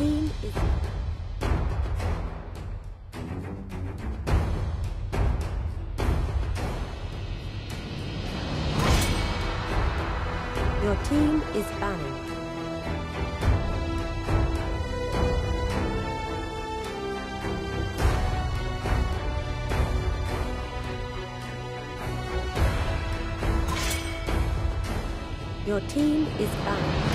team is... Your team is banned. Your team is banned.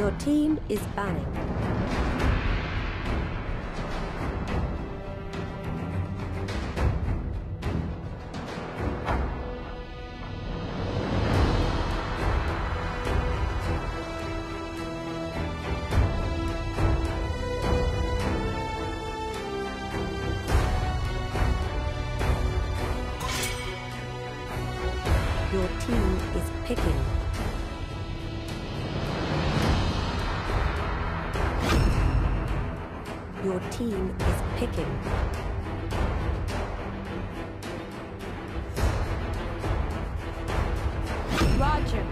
Your team is banning. Your team is picking. Your team is picking. Roger.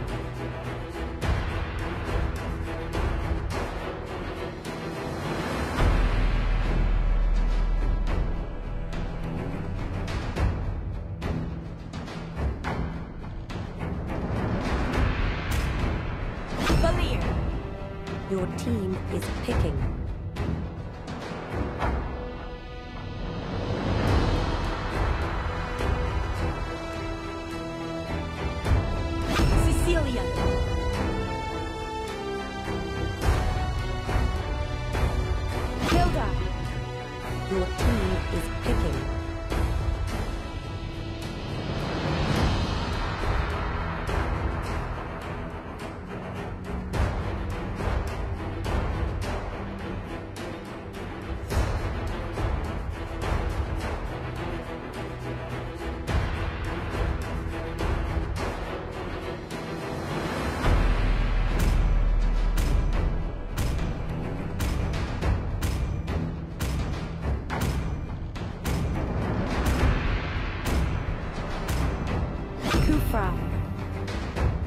Valier. Your team is picking. Your team is picking.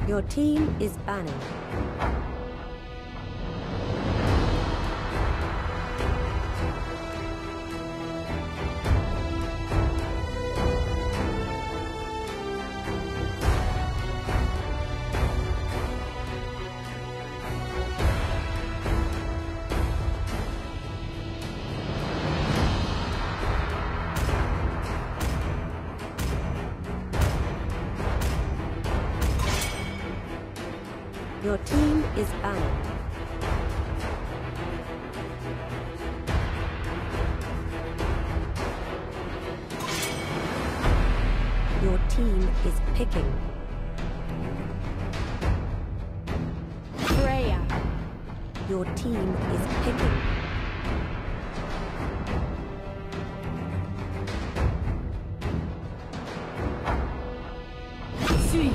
Your team is banning. Your team is banned. Your team is picking. Freya. Your team is picking. Sui.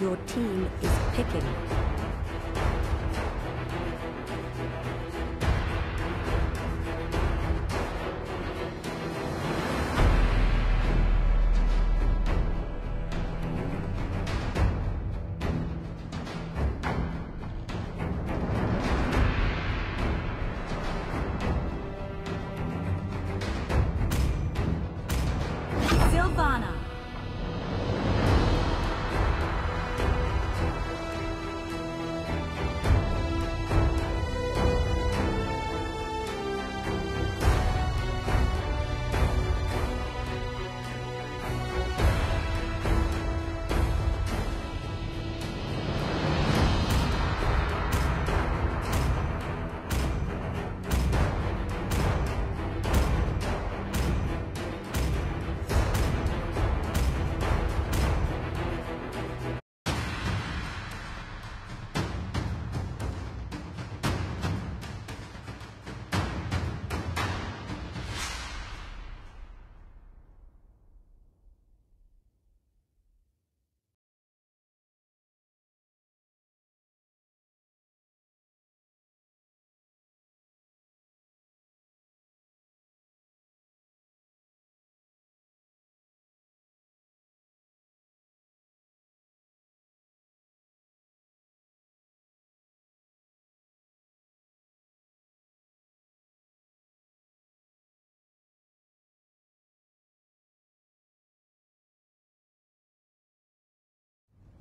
Your team is picking. Silvana.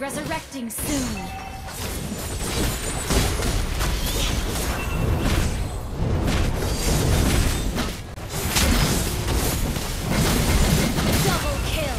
Resurrecting soon. Double kill.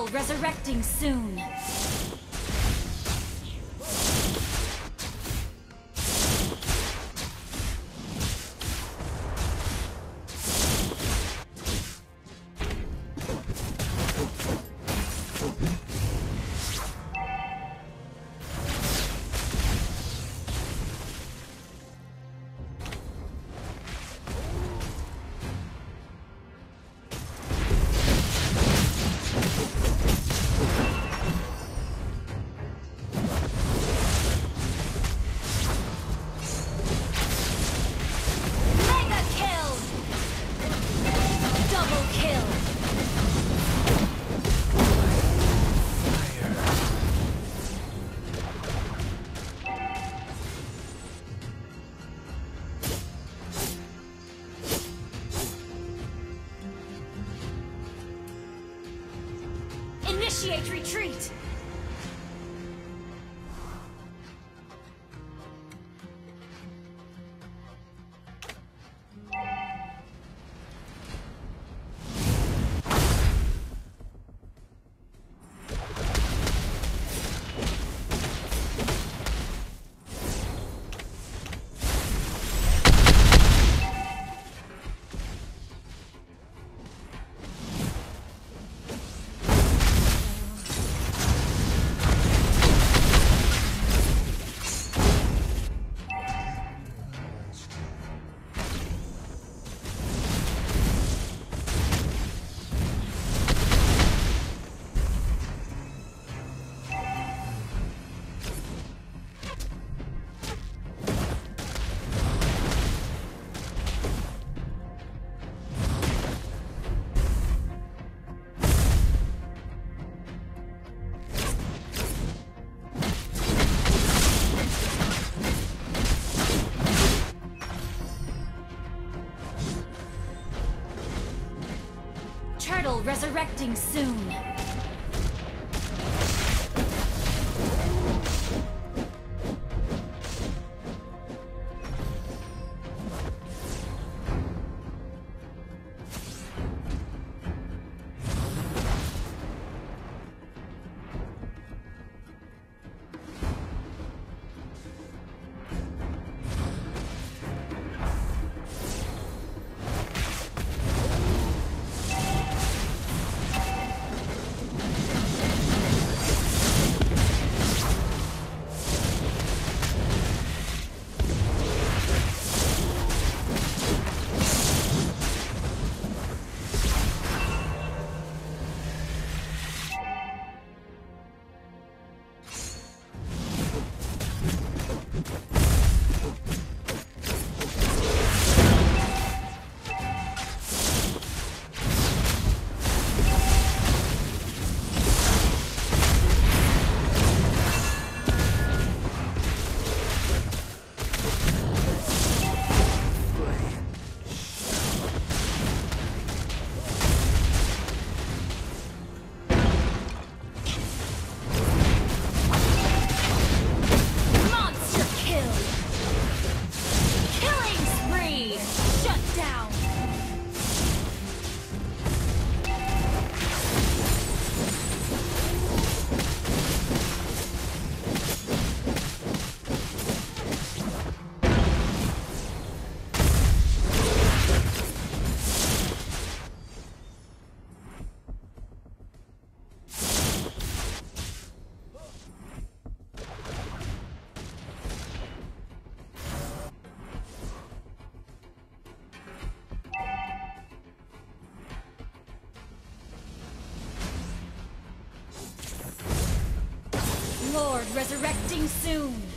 will resurrecting soon. Initiate retreat! Resurrecting soon. Resurrecting soon.